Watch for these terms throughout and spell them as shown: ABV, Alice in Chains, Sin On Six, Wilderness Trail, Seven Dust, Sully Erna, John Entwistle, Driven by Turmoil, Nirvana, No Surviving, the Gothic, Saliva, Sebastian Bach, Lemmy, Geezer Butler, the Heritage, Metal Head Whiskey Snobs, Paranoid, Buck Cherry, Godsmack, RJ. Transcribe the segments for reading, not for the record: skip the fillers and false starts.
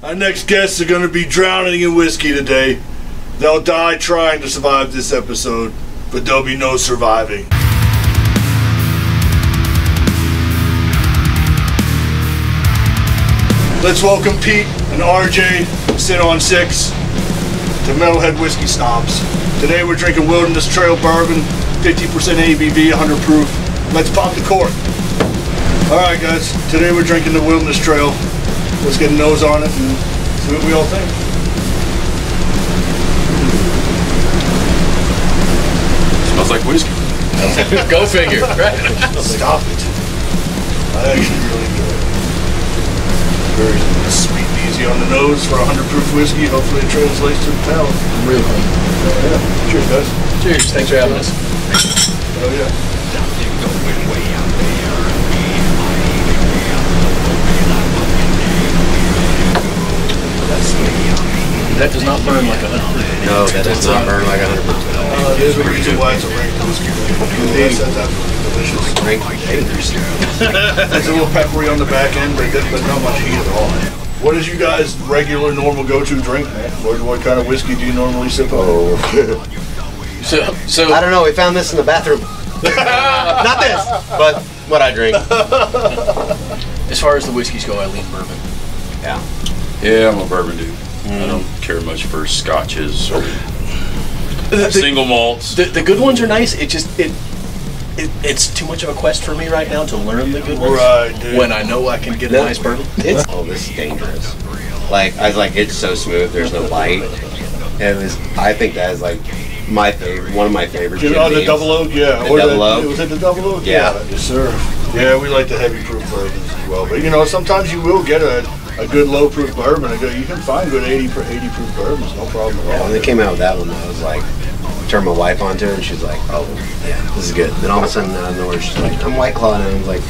Our next guests are going to be drowning in whiskey today. They'll die trying to survive this episode, but there'll be no surviving. Let's welcome Pete and RJ from Sin On Six to Metal Head Whiskey Snobs. Today we're drinking Wilderness Trail Bourbon, 50% ABV, 100 proof. Let's pop the cork. Alright guys, today we're drinking the Wilderness Trail. Let's get a nose on it and see what we all think. Smells like whiskey. Go figure, right? Stop it. I actually really enjoy it. Very sweet and easy on the nose for 100 proof whiskey. Hopefully it translates to the palate. Really? Yeah. Cheers, guys. Cheers. Thanks for having us. Oh, yeah. That does not burn like 100%. No, that does not burn like 100%. There's a reason why it's a ranked whiskey. It's a little peppery on the back end, but not much heat at all. What is you guys' regular, normal go-to drink, man? What kind of whiskey do you normally sip on? Oh. So I don't know. We found this in the bathroom. Not this, but what I drink. As far as the whiskeys go, I lean bourbon. Yeah. Yeah, I'm a bourbon dude. I don't care much for scotches or single malts. The good ones are nice. It just it's too much of a quest for me right now to learn the good ones. Right, dude. When I know I can get a nice bourbon. Oh, this is dangerous. Like I was like, it's so smooth. There's no bite. And I think that is like my favorite. One of my favorites. On the double oak, yeah. The double oak. Was it the double oak? Yeah. Yes, sir. Yeah, we like the heavy proof bourbons as well. But you know, sometimes you will get a good low proof bourbon. You can find good 80 proof bourbons, no problem at all. Yeah, when they came out with that one, I was like, turned my wife onto it, and she's like, oh, yeah, this is good. Then all of a sudden, out of nowhere, she's like, I'm White Claw, and I was like,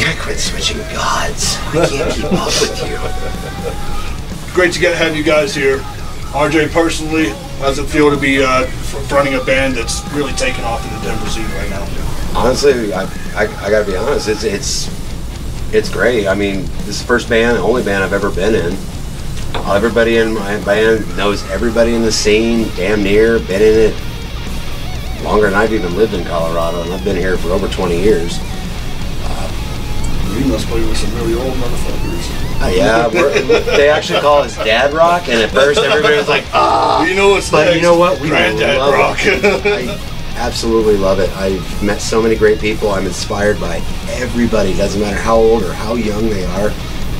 yeah, quit switching gods. I can't keep up with you. Great to have you guys here. RJ, personally, how does it feel to be fronting a band that's really taking off in the Denver scene right now? Honestly, I gotta be honest, it's great. I mean, this is the first band, the only band I've ever been in. Everybody in my band knows everybody in the scene, damn near. Been in it longer than I've even lived in Colorado, and I've been here for over 20 years. You must play with some really old motherfuckers. Yeah, they actually call us Dad Rock, and at first everybody was like, ah. You know what's but next? You know what? We Granddad love Rock. It. Absolutely love it. I've met so many great people. I'm inspired by everybody. Doesn't matter how old or how young they are.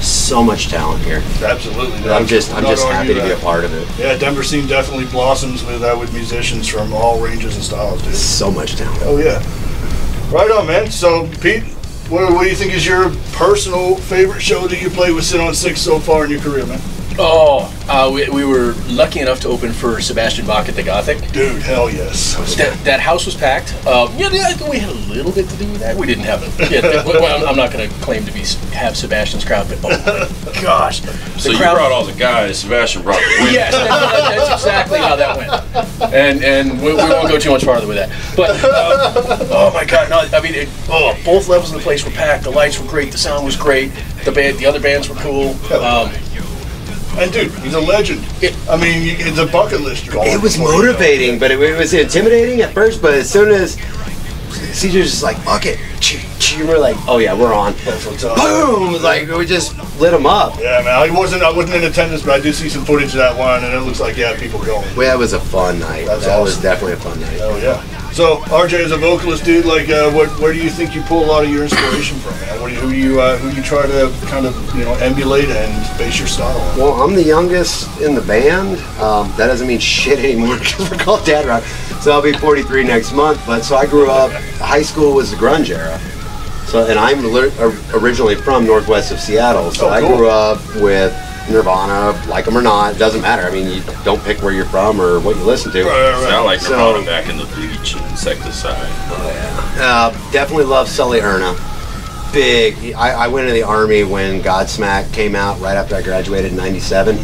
So much talent here. Absolutely. I'm just happy to be a part of it. Yeah, Denver scene definitely blossoms with musicians from all ranges and styles, dude. So much talent. Oh yeah. Right on, man. So Pete, what do you think is your personal favorite show that you played with Sin On Six so far in your career, man? Oh, we were lucky enough to open for Sebastian Bach at the Gothic. Dude, hell yes. That house was packed. Yeah, I think we had a little bit to do with that. We didn't have it. Yeah, well, I'm not going to claim to have Sebastian's crowd, but oh my gosh. So you brought all the guys, Sebastian brought the women. Yes, that's exactly how that went. And we won't go too much farther with that. But, oh my God, no, I mean, both levels of the place were packed. The lights were great, the sound was great, the other bands were cool. And dude, he's a legend. I mean, it's a bucket list. It was motivating, but it was intimidating at first. But as soon as Caesar's just like, fuck it, we're like, oh yeah, we're on. Boom! Like we just lit him up. Yeah, man. I wasn't in attendance, but I did see some footage of that one, and it looks like people were going. Well, that was a fun night. That was definitely a fun night. Oh yeah. So RJ, as a vocalist, dude, like, where do you think you pull a lot of your inspiration from, man? Who you try to kind of emulate and base your style on? Well, I'm the youngest in the band. That doesn't mean shit anymore because we're called Dad Rock. So I'll be 43 next month. But so I grew up. High school was the grunge era. So and I'm originally from northwest of Seattle. So I grew up with Nirvana, like them or not, it doesn't matter. I mean, you don't pick where you're from or what you listen to. Right. Sound like Nirvana back in the Bleach and Insecticide. Oh yeah. Definitely love Sully Erna. Big. I went into the Army when Godsmack came out right after I graduated in '97.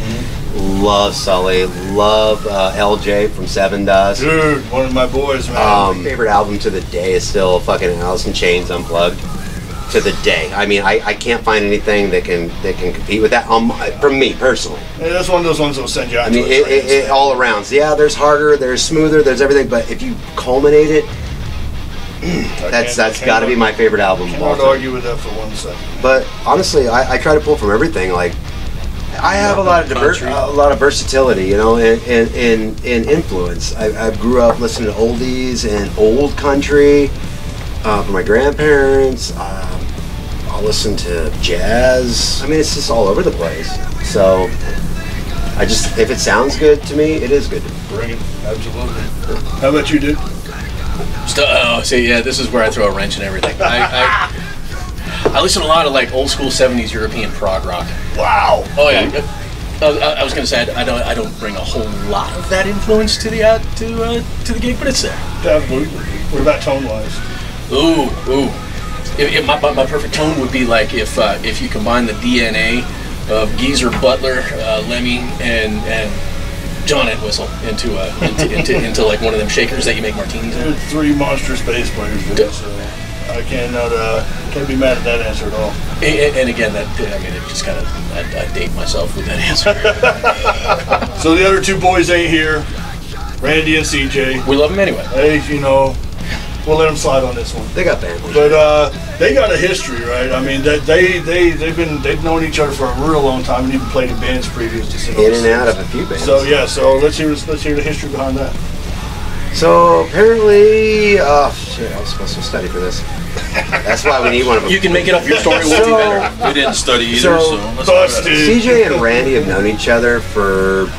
Love Sully. Love LJ from Seven Dust. Dude, one of my boys, man. My favorite album to the day is still fucking Alice in Chains Unplugged. to the day. I mean, I can't find anything that can compete with that from me personally. Yeah, that's one of those ones that'll send you out. I mean, it all around. Yeah, there's harder, there's smoother, there's everything. But if you culminate it, that's got to be my favorite album. I cannot argue with that for one second. But honestly, I try to pull from everything. Like, I have a lot of versatility, you know, in influence. I grew up listening to oldies and old country. For my grandparents, I'll listen to jazz. I mean, it's just all over the place. So, I just, if it sounds good to me, it is good. Bring it, absolutely. How about you, dude? Yeah, this is where I throw a wrench in everything. I listen to a lot of like old school '70s European prog rock. Wow. Oh yeah. I was gonna say I don't bring a whole lot of that influence to the gig, but it's there. Absolutely. What about tone wise? Ooh. If my perfect tone would be like if you combine the DNA of Geezer Butler, Lemmy, and John Entwistle into like one of them shakers that you make martinis in. Three monster bass players. I can't be mad at that answer at all. And again, it just kind of, I date myself with that answer. So the other two boys ain't here, Randy and CJ. We love them anyway. Hey, you know. We'll let them slide on this one. They got that, but they got a history, right? I mean, they've known each other for a real long time, and even played in bands previous to Sin On Six. In and out of a few bands. So yeah, so let's hear the history behind that. So apparently, shit, I was supposed to study for this. That's why we need one of them. You can make it up. Your story will be better. We didn't study either, so CJ and Randy have known each other for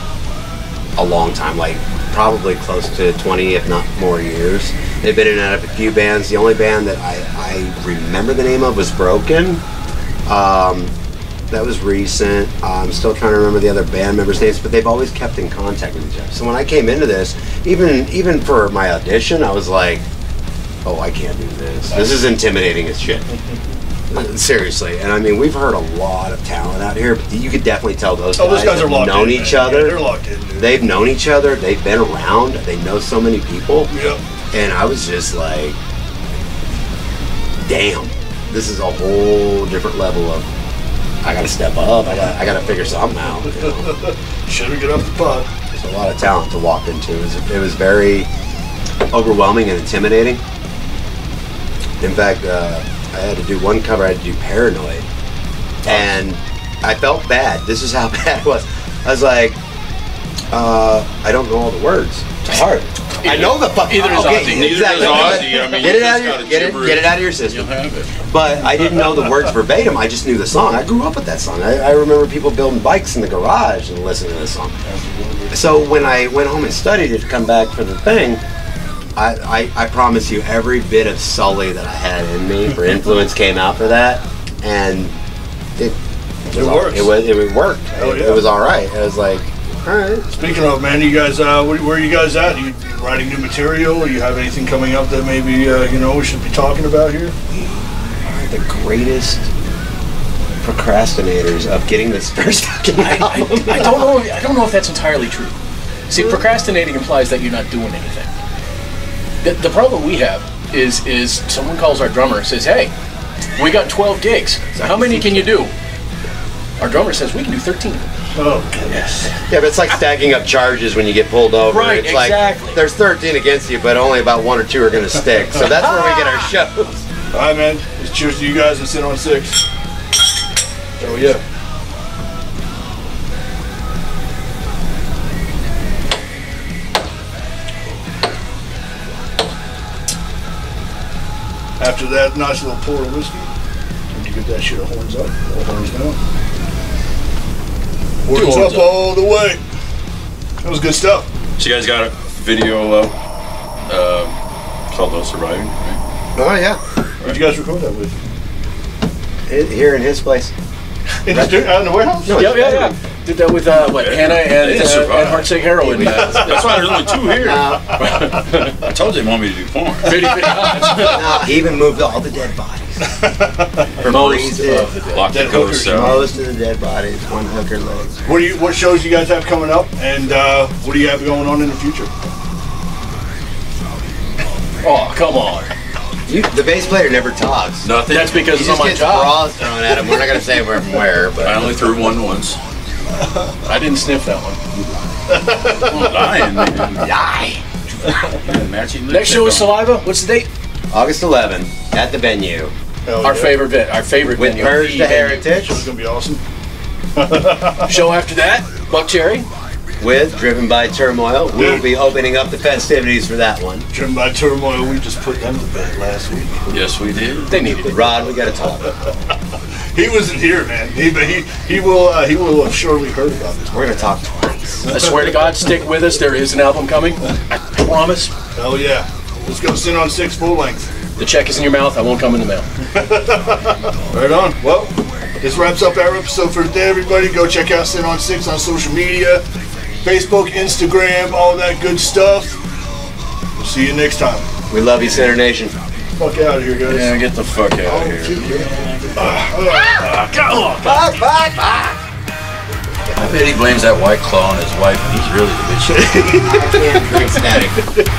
a long time, like probably close to 20, if not more, years. They've been in and out of a few bands. The only band that I remember the name of was Broken. That was recent. I'm still trying to remember the other band members' names, but they've always kept in contact with each other. So when I came into this, even for my audition, I was like, oh, I can't do this. This is intimidating as shit. Seriously. And I mean, we've heard a lot of talent out here, but you could definitely tell those guys have known each other. Yeah, they're locked in, dude. They've known each other. They've been around. They know so many people. Yep. And I was just like, damn, this is a whole different level of, I gotta step up, I gotta figure something out, you know? Should we get off the pod? There's a lot of talent to walk into. It was very overwhelming and intimidating. In fact, I had to do one cover, I had to do Paranoid. And I felt bad. This is how bad it was. I was like, I don't know all the words. It's hard. I know the fucking. Either is Ozzy. Get it out of your system. You'll have it. But I didn't know the words verbatim. I just knew the song. I grew up with that song. I remember people building bikes in the garage and listening to this song. So when I went home and studied it to come back for the thing, I promise you, every bit of Sully that I had in me for influence came out for that, and it worked. Oh, yeah. It was all right. I was like, all right. Speaking of, man, you guys, where are you guys at? You writing new material? Or you have anything coming up that maybe you know we should be talking about here? We are the greatest procrastinators of getting this first fucking album. I don't know. I don't know if that's entirely true. See, procrastinating implies that you're not doing anything. The problem we have is someone calls our drummer and says, hey, we got 12 gigs. How many can you do? Our drummer says, we can do 13. Oh, goodness. Yeah, but it's like stacking up charges when you get pulled over. Right, it's exactly. Like, there's 13 against you, but only about 1 or 2 are going to stick. So that's where we get our shows. All right, man. Let's cheers to you guys and Sin On Six. Oh, yeah. After that, nice little pour of whiskey. When you get that shit of horns up, all horns down. Horns up all the way. That was good stuff. So you guys got a video up called No Surviving, right? Oh yeah. Right. Did you guys record that with? Here in his place. In right. Out in the warehouse? No, yeah. Did that with Hannah and Heartsick Heroin. That's why there's only 2 here. I told you they wanted me to do porn. He even moved all the dead bodies. Most of the dead bodies, one hooker legs. What shows you guys have coming up, and what do you have going on in the future? Oh, come on. The bass player never talks. Nothing. That's because it's on my job. Brawls thrown at him. We're not gonna say where from where, but I only threw one once. I didn't sniff that one. I'm lying, man. Next show is Saliva. What's the date? August 11th at the venue. Hell our favorite bit. Our favorite with venue. Purge the Heritage. It's gonna be awesome. Show after that, Buck Cherry. With Driven by Turmoil. We'll be opening up the festivities for that one. Driven by Turmoil, we just put them to bed last week. Yes, we did. They needed it. Rod, we gotta talk. He wasn't here, man. He will have surely heard about this. We're gonna talk twice. I swear to God, stick with us. There is an album coming. I promise. Hell yeah. Let's go Sin On Six full length. The check is in your mouth. I won't come in the mail. Right on. Well, this wraps up our episode for today, everybody. Go check out Sin On Six on social media. Facebook, Instagram, all that good stuff. We'll see you next time. We love you, Sinner Nation. Fuck out of here, guys. Yeah, get the fuck out of here. I bet he blames that White Claw on his wife, and he's really the bitch.